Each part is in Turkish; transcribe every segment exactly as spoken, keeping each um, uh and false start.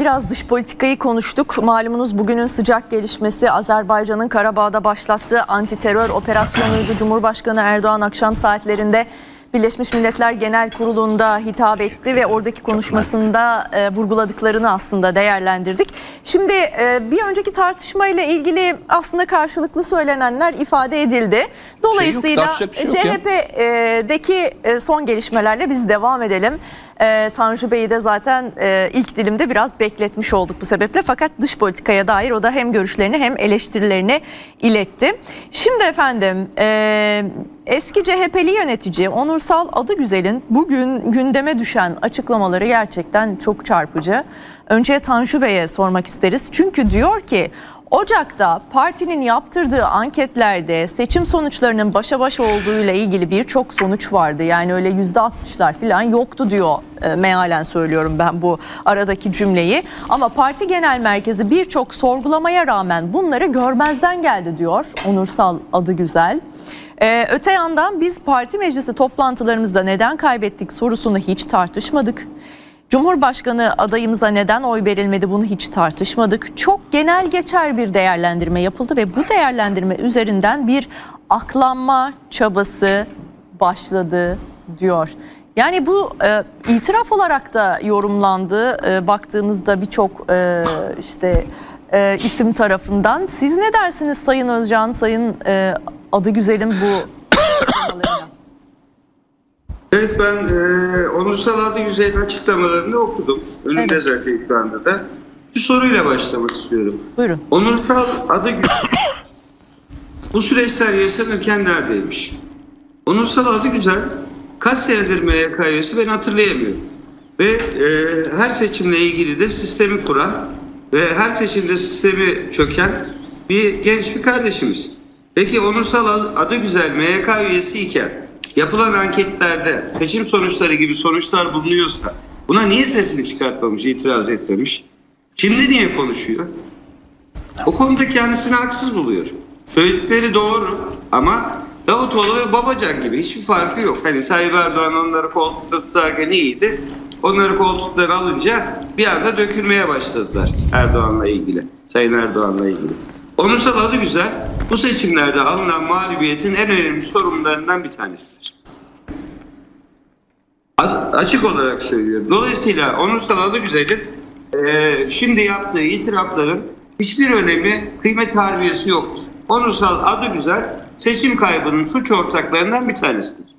Biraz dış politikayı konuştuk. Malumunuz bugünün sıcak gelişmesi Azerbaycan'ın Karabağ'da başlattığı antiterör operasyonuydu. Cumhurbaşkanı Erdoğan akşam saatlerinde Birleşmiş Milletler Genel Kurulu'nda hitap etti ve oradaki konuşmasında e, vurguladıklarını aslında değerlendirdik. Şimdi e, bir önceki tartışmayla ilgili aslında karşılıklı söylenenler ifade edildi. Dolayısıyla şey şey C H P'deki e, son gelişmelerle biz devam edelim. E, Tanju Bey'i de zaten e, ilk dilimde biraz bekletmiş olduk bu sebeple. Fakat dış politikaya dair o da hem görüşlerini hem eleştirilerini iletti. Şimdi efendim... E, Eski C H P'li yönetici Onursal Adıgüzel'in bugün gündeme düşen açıklamaları gerçekten çok çarpıcı. Önce Tanju Bey'e sormak isteriz. Çünkü diyor ki Ocak'ta partinin yaptırdığı anketlerde seçim sonuçlarının başa baş olduğuyla ilgili birçok sonuç vardı. Yani öyle yüzde altmışlar falan yoktu diyor. E, mealen söylüyorum ben bu aradaki cümleyi. Ama parti genel merkezi birçok sorgulamaya rağmen bunları görmezden geldi diyor Onursal Adıgüzel. Ee, öte yandan biz parti meclisi toplantılarımızda neden kaybettik sorusunu hiç tartışmadık. Cumhurbaşkanı adayımıza neden oy verilmedi bunu hiç tartışmadık. Çok genel geçer bir değerlendirme yapıldı ve bu değerlendirme üzerinden bir aklanma çabası başladı diyor. Yani bu e, itiraf olarak da yorumlandı. E, baktığımızda birçok e, işte e, isim tarafından. Siz ne dersiniz Sayın Özcan, Sayın e, Adıgüzel'in bu açıklamalarına? Evet, ben e, Onursal Adıgüzel'in açıklamalarını okudum. Önünde evet. Zaten ekranda da. Şu soruyla başlamak istiyorum. Buyurun. Onursal Adıgüzel bu süreçler yaşanırken neredeymiş? Onursal Adıgüzel kaç senedir M Y K üyesi ben hatırlayamıyorum. Ve e, her seçimle ilgili de sistemi kuran ve her seçimde sistemi çöken bir genç bir kardeşimiz. Peki Onursal Adıgüzel M Y K üyesi iken yapılan anketlerde seçim sonuçları gibi sonuçlar bulunuyorsa buna niye sesini çıkartmamış, itiraz etmemiş? Şimdi niye konuşuyor? O konuda kendisini haksız buluyor. Söyledikleri doğru ama Davutoğlu ve Babacan gibi hiçbir farkı yok. Hani Tayyip Erdoğan onları koltukta tutarken iyiydi. Onları koltukları alınca bir anda dökülmeye başladılar Erdoğan'la ilgili, Sayın Erdoğan'la ilgili. Onursal Adıgüzel bu seçimlerde alınan mağlubiyetin en önemli sorunlarından bir tanesidir. Açık olarak söylüyorum. Dolayısıyla Onursal Adıgüzel'in e, şimdi yaptığı itirafların hiçbir önemi, kıymet harbiyesi yoktur. Onursal Adıgüzel seçim kaybının suç ortaklarından bir tanesidir.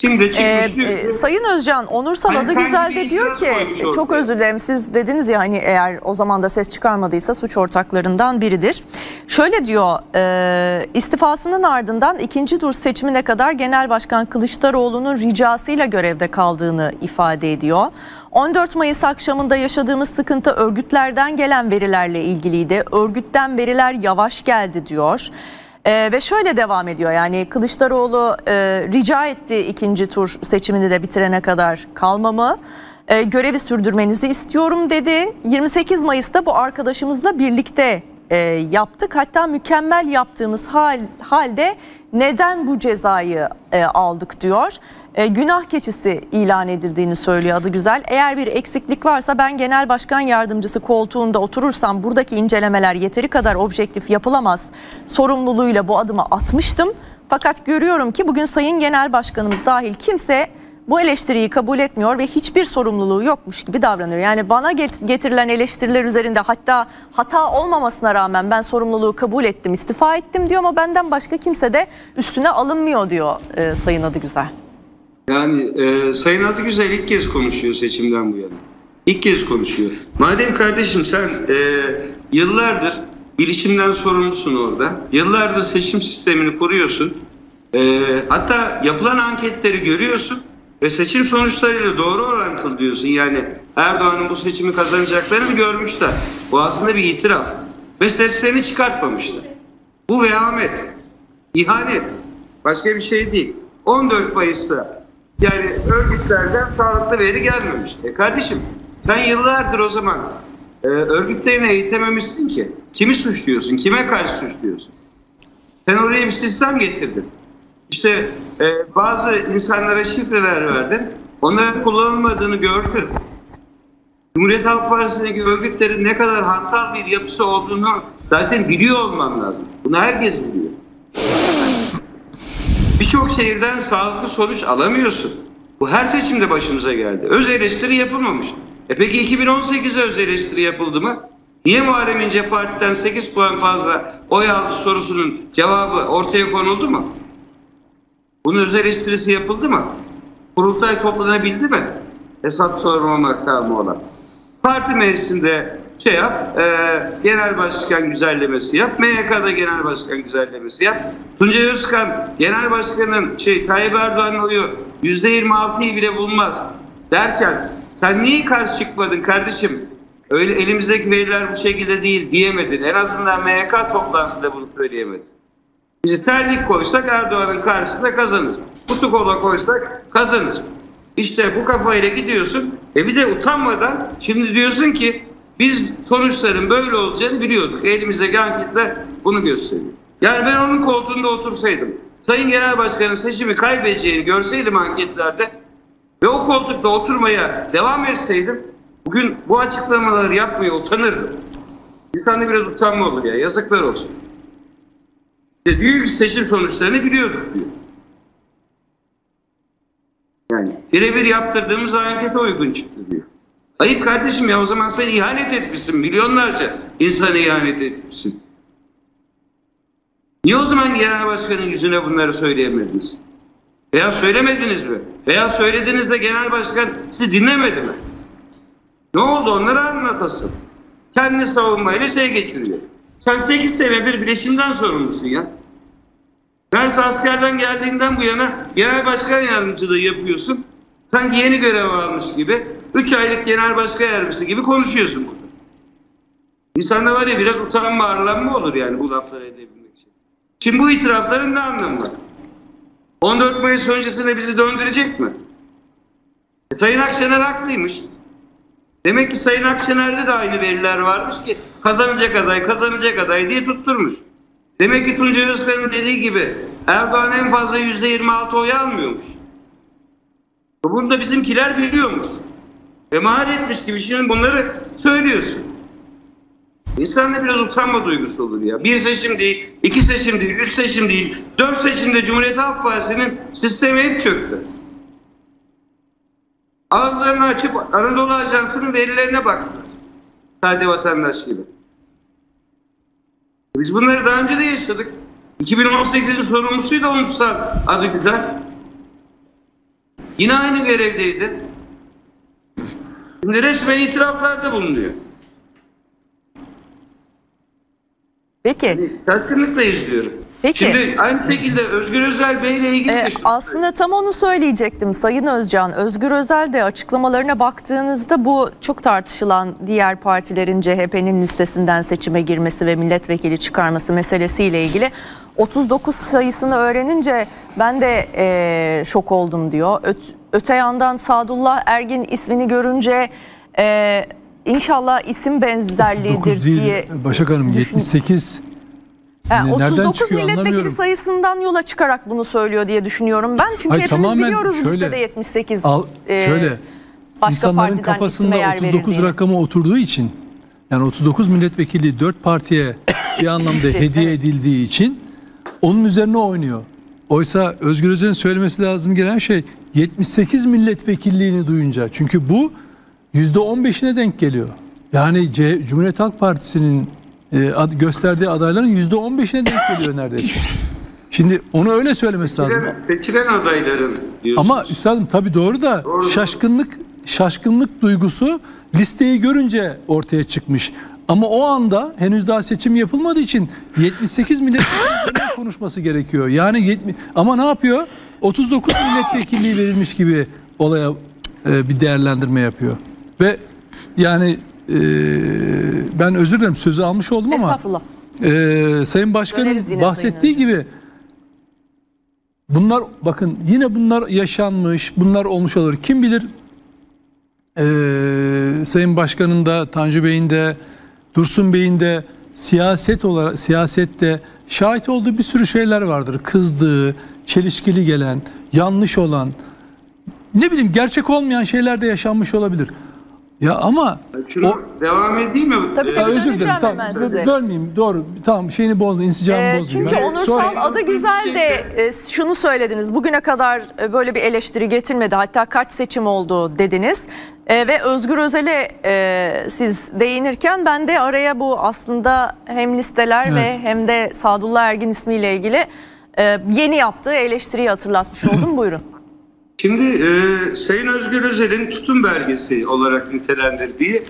Şimdi ee, e, Sayın Özcan, Onursal hani Adıgüzel de diyor ki, çok özür dilerim, siz dediniz ya hani eğer o zaman da ses çıkarmadıysa suç ortaklarından biridir. Şöyle diyor, e, istifasının ardından ikinci tur seçimine kadar Genel Başkan Kılıçdaroğlu'nun ricasıyla görevde kaldığını ifade ediyor. on dört Mayıs akşamında yaşadığımız sıkıntı örgütlerden gelen verilerle ilgiliydi. Örgütten veriler yavaş geldi diyor. Ee, ve şöyle devam ediyor, yani Kılıçdaroğlu e, rica etti ikinci tur seçimini de bitirene kadar kalmamı, e, görevi sürdürmenizi istiyorum dedi. yirmi sekiz Mayıs'ta bu arkadaşımızla birlikte e, yaptık, hatta mükemmel yaptığımız hal, halde neden bu cezayı e, aldık diyor. E, günah keçisi ilan edildiğini söylüyor Adıgüzel. Eğer bir eksiklik varsa ben genel başkan yardımcısı koltuğunda oturursam buradaki incelemeler yeteri kadar objektif yapılamaz sorumluluğuyla bu adımı atmıştım. Fakat görüyorum ki bugün Sayın Genel Başkanımız dahil kimse bu eleştiriyi kabul etmiyor ve hiçbir sorumluluğu yokmuş gibi davranıyor. Yani bana getirilen eleştiriler üzerinde hatta hata olmamasına rağmen ben sorumluluğu kabul ettim, istifa ettim diyor ama benden başka kimse de üstüne alınmıyor diyor e, Sayın Adıgüzel. Yani e, Sayın Adıgüzel ilk kez konuşuyor seçimden bu yana. İlk kez konuşuyor. Madem kardeşim sen e, yıllardır bilişimden sorumlusun orada. Yıllardır seçim sistemini koruyorsun. E, hatta yapılan anketleri görüyorsun ve seçim sonuçlarıyla doğru orantılı diyorsun. Yani Erdoğan'ın bu seçimi kazanacaklarını görmüşler. Bu aslında bir itiraf. Ve seslerini çıkartmamışlar. Bu vehamet, ihanet. Başka bir şey değil. on dört Mayıs'ta yani örgütlerden sağlıklı veri gelmemiş. E kardeşim sen yıllardır o zaman e, örgütlerini eğitememişsin ki. Kimi suçluyorsun? Kime karşı suçluyorsun? Sen oraya bir sistem getirdin. İşte e, bazı insanlara şifreler verdin. Onların kullanılmadığını gördün. Cumhuriyet Halk Partisi'ndeki örgütlerin ne kadar hantal bir yapısı olduğunu zaten biliyor olman lazım. Bunu herkes biliyor. Birçok şehirden sağlıklı sonuç alamıyorsun. Bu her seçimde başımıza geldi. Öz eleştiri yapılmamış. E peki iki bin on sekizde öz eleştiri yapıldı mı? Niye Muharrem İnce Parti'den sekiz puan fazla oy aldı sorusunun cevabı ortaya konuldu mu? Bunun öz eleştirisi yapıldı mı? Kurultay toplanabildi mi? Hesap sorma makamı olan. Parti meclisinde şey yap, e, genel başkan güzellemesi yap, M Y K'da genel başkan güzellemesi yap. Tuncay Özkan, genel başkanın şey, Tayyip Erdoğan'ın oyu yüzde yirmi altıyı bile bulmaz derken sen niye karşı çıkmadın kardeşim? Öyle elimizdeki veriler bu şekilde değil diyemedin. En azından M Y K toplantısında bunu söyleyemedin. Bizi terlik koysak Erdoğan'ın karşısında kazanır. Kutu kola koysak kazanır. İşte bu kafayla gidiyorsun. E bir de utanmadan şimdi diyorsun ki biz sonuçların böyle olacağını biliyorduk. Elimizdeki anketle bunu gösteriyor. Yani ben onun koltuğunda otursaydım, Sayın Genel Başkan'ın seçimi kaybedeceğini görseydim anketlerde ve o koltukta oturmaya devam etseydim, bugün bu açıklamaları yapmaya utanırdım. İnsanda biraz utanma olur ya, yazıklar olsun. İşte büyük seçim sonuçlarını biliyorduk diyor. Yani birebir yaptırdığımız ankete uygun çıktı diyor. Ayıp kardeşim ya, o zaman sen ihanet etmişsin, milyonlarca insana ihanet etmişsin. Niye o zaman genel başkanın yüzüne bunları söyleyemediniz? Veya söylemediniz mi? Veya söylediniz de genel başkan sizi dinlemedi mi? Ne oldu onları anlatasın. Kendi savunmayla şey geçiriyor. Sen sekiz senedir bileşimden sorumlusun ya. Mersi askerden geldiğinden bu yana genel başkan yardımcılığı yapıyorsun. Sanki yeni görev almış gibi, üç aylık genel başkan yardımcısı gibi konuşuyorsun burada. İnsanda var ya biraz utanma, arlanma olur yani bu lafları edebilmek için. Şimdi bu itirafların ne anlamı var? on dört Mayıs öncesine bizi döndürecek mi? E, Sayın Akşener haklıymış. Demek ki Sayın Akşener'de de aynı veriler varmış ki kazanacak aday, kazanacak aday diye tutturmuş. Demek ki Tuncay Özkan'ın dediği gibi Erdoğan en fazla yüzde yirmi altı oy almıyormuş. Bunu da bizimkiler biliyormuş. Ve mahal etmiş gibi şimdi bunları söylüyorsun. İnsanda biraz utanma duygusu olur ya. Bir seçim değil, iki seçim değil, üç seçim değil, dört seçimde Cumhuriyet Halk Partisi'nin sistemi hep çöktü. Ağızlarını açıp Anadolu Ajansı'nın verilerine baktılar. Sade vatandaş gibi. Biz bunları daha önce de yaşadık. iki bin on sekizin sorumlusuydu Onursal Adıgüzel. Yine aynı görevdeydi. Şimdi resmen itiraflarda bulunuyor. Peki. Yani şaşkınlıkla izliyorum. Peki. Şimdi aynı şekilde Özgür Özel Bey ile ilgili ee, aslında tam onu söyleyecektim Sayın Özcan. Özgür Özel de açıklamalarına baktığınızda bu çok tartışılan diğer partilerin C H P'nin listesinden seçime girmesi ve milletvekili çıkarması meselesiyle ilgili otuz dokuz sayısını öğrenince ben de ee, şok oldum diyor. Öt, öte yandan Sadullah Ergin ismini görünce ee, inşallah isim benzerliğidir değil, diye Başak Hanım yetmiş sekiz. Yani otuz dokuz milletvekili sayısından yola çıkarak bunu söylüyor diye düşünüyorum ben. Çünkü Hayır, hepimiz biliyoruz şöyle, listede yetmiş sekiz al, şöyle, e, başka insanların kafasında otuz dokuz rakamı oturduğu için, yani otuz dokuz milletvekili dört partiye bir anlamda hediye edildiği için onun üzerine oynuyor. Oysa Özgür Özel'in söylemesi lazım gelen şey yetmiş sekiz milletvekilliğini duyunca. Çünkü bu yüzde on beşine denk geliyor. Yani C Cumhuriyet Halk Partisi'nin gösterdiği adayların yüzde on beşine denk geliyor neredeyse. Şimdi onu öyle söylemesi lazım. Seçilen adayların diyorsunuz. Ama üstadım tabii doğru da doğru, şaşkınlık şaşkınlık duygusu listeyi görünce ortaya çıkmış. Ama o anda henüz daha seçim yapılmadığı için yetmiş sekiz milletvekili konuşması gerekiyor. Yani yetmiş, ama ne yapıyor? otuz dokuz milletvekilliği verilmiş gibi olaya e, bir değerlendirme yapıyor. Ve yani Ee, ben özür dilerim sözü almış oldum ama Estağfurullah. E, Sayın Başkan'ın bahsettiği sayın gibi bunlar, bakın yine bunlar yaşanmış, bunlar olmuş olur. Kim bilir e, Sayın Başkan'ın da, Tanju Bey'in de, Dursun Bey'in de siyaset olarak, siyasette şahit olduğu bir sürü şeyler vardır. Kızdığı, çelişkili gelen, yanlış olan, ne bileyim gerçek olmayan şeyler de yaşanmış olabilir. Ya ama şunu o, devam edeyim mi? Tabii tabii. Özür dilerim. Tamam. Bölmeyeyim. Doğru. Tamam. Şeyini bozmayayım. İnsicamı ee, bozmayayım. Çünkü ben. Onursal Sonra... Adıgüzel de şunu söylediniz. Bugüne kadar böyle bir eleştiri getirmedi. Hatta kaç seçim oldu dediniz. E, ve Özgür Özel'e e, siz değinirken ben de araya bu aslında hem listeler evet. ve hem de Sadullah Ergin ismiyle ilgili e, yeni yaptığı eleştiriyi hatırlatmış oldum. Buyurun. Şimdi e, Sayın Özgür Özel'in tutum belgesi olarak nitelendirdiği,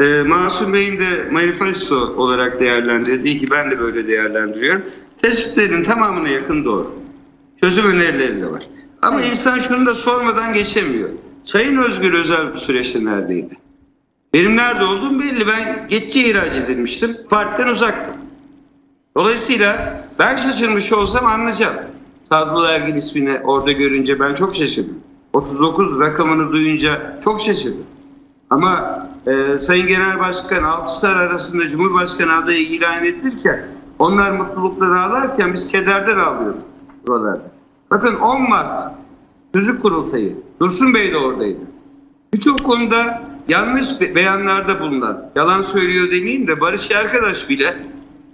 e, Masum Bey'in de manifesto olarak değerlendirdiği ki ben de böyle değerlendiriyorum. Tespitlerin tamamına yakın doğru. Çözüm önerileri de var. Ama insan şunu da sormadan geçemiyor. Sayın Özgür Özel bu süreçte neredeydi? Benim nerede olduğum belli. Ben geçici ihraç edilmiştim. Partiden uzaktım. Dolayısıyla ben şaşırmış olsam anlayacağım. Sadullah Ergin ismini orada görünce ben çok şaşırdım. otuz dokuz rakamını duyunca çok şaşırdım. Ama e, Sayın Genel Başkan Altısar arasında Cumhurbaşkanı adayı ilan edilirken, onlar mutlulukla ağlarken biz kederden ağlıyoruz buralarda. Bakın on Mart Çocuk Kurultayı, Dursun Bey de oradaydı. Birçok konuda yanlış beyanlarda bulunan, yalan söylüyor demeyeyim de Barış Yarkadaş bile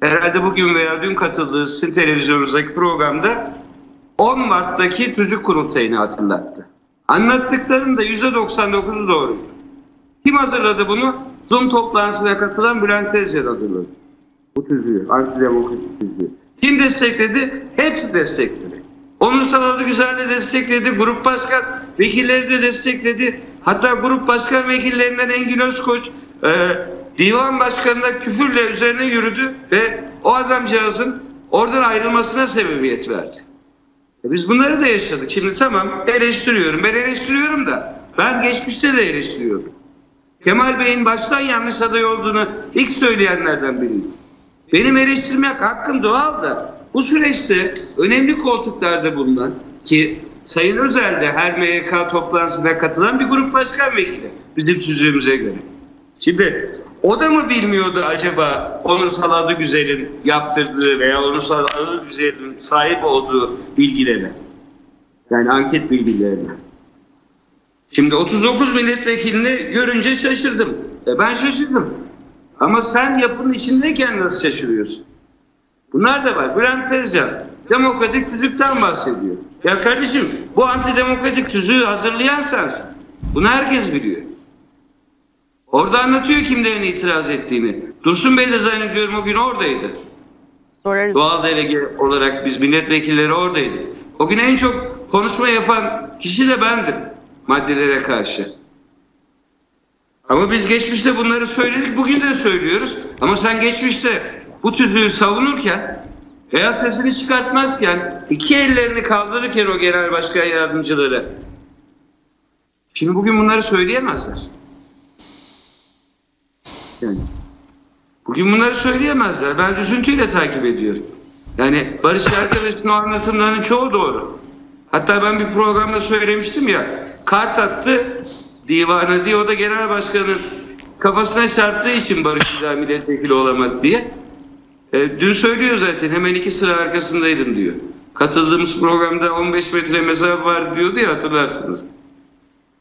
herhalde bugün veya dün katıldığı sizin televizyonunuzdaki programda on Mart'taki Çocuk Kurultayı'nı hatırlattı. Anlattıklarının da yüzde doksan dokuzu doğru. Kim hazırladı bunu? Zoom toplantısına katılan Bülent Tezcan hazırladı. Bu tüzüğü, antidemokratik tüzüğü. Kim destekledi? Hepsi destekledi. Onursal Adıgüzel de destekledi, grup başkan vekilleri de destekledi. Hatta grup başkan vekillerinden Engin Özkoç, e, divan başkanına küfürle üzerine yürüdü ve o adamcağızın oradan ayrılmasına sebebiyet verdi. Biz bunları da yaşadık. Şimdi tamam eleştiriyorum. Ben eleştiriyorum da ben geçmişte de eleştiriyordum. Kemal Bey'in baştan yanlış aday olduğunu ilk söyleyenlerden biriydim. Benim eleştirmek hakkım doğal da bu süreçte önemli koltuklarda bulunan ki Sayın Özel de her M Y K toplantısına katılan bir grup başkan vekili bizim tüzüğümüze göre. Şimdi o da mı bilmiyordu acaba Onursal Adıgüzel'in yaptırdığı veya Onursal Adıgüzel'in sahip olduğu bilgilerine? Yani anket bilgilerine. Şimdi otuz dokuz milletvekilini görünce şaşırdım. E ben şaşırdım. Ama sen yapının içindeyken nasıl şaşırıyorsun? Bunlar da var. Bülent Tezcan demokratik tüzükten bahsediyor. Ya kardeşim bu antidemokratik tüzüğü hazırlayan sensin. Bunu herkes biliyor. Orada anlatıyor kimlerin itiraz ettiğini. Dursun Bey de zannediyorum o gün oradaydı. Sorarız. Doğal delege olarak biz milletvekilleri oradaydık. O gün en çok konuşma yapan kişi de bendim maddelere karşı. Ama biz geçmişte bunları söyledik, bugün de söylüyoruz. Ama sen geçmişte bu tüzüğü savunurken veya sesini çıkartmazken, iki ellerini kaldırırken o genel başkan yardımcıları. Şimdi bugün bunları söyleyemezler. Yani bugün bunları söyleyemezler. Ben üzüntüyle takip ediyorum. Yani Barış Yarkadaş'ın o anlatımlarının çoğu doğru. Hatta ben bir programda söylemiştim ya, kart attı divana diye, o da genel başkanın kafasına çarptığı için Barış da milletvekili olamadı diye. E, dün söylüyor zaten, hemen iki sıra arkasındaydım diyor. Katıldığımız programda on beş metre mesafe var diyordu ya, hatırlarsınız.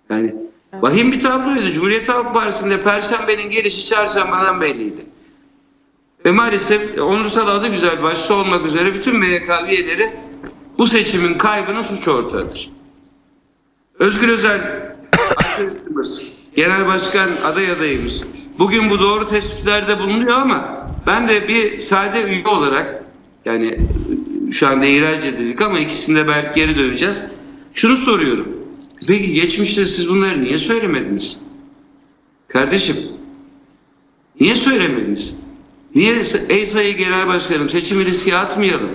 Yani vahim bir tabloydu. Cumhuriyet Halk Partisi'nde Perşembe'nin gelişi çarşambadan belliydi. Ve maalesef Onursal Adıgüzel başta olmak üzere bütün M Y K üyeleri bu seçimin kaybının suç ortağıdır. Özgür Özel arkadaşımız, genel başkan aday adayımız. Bugün bu doğru tespitlerde bulunuyor ama ben de bir sade üye olarak, yani şu anda ihraç edildik ama ikisinde belki geri döneceğiz. Şunu soruyorum. Peki geçmişte siz bunları niye söylemediniz? Kardeşim, niye söylemediniz? Niye ey sayın genel başkanım seçimi riske atmayalım,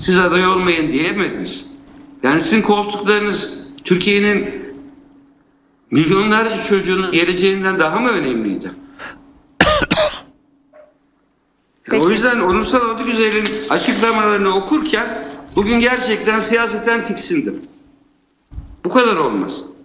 siz aday olmayın diyemediniz? Yani sizin koltuklarınız Türkiye'nin milyonlarca çocuğunun geleceğinden daha mı önemliydi? Yani o yüzden Onursal Adıgüzel'in açıklamalarını okurken bugün gerçekten siyaseten tiksindim. Bu kadar olmaz.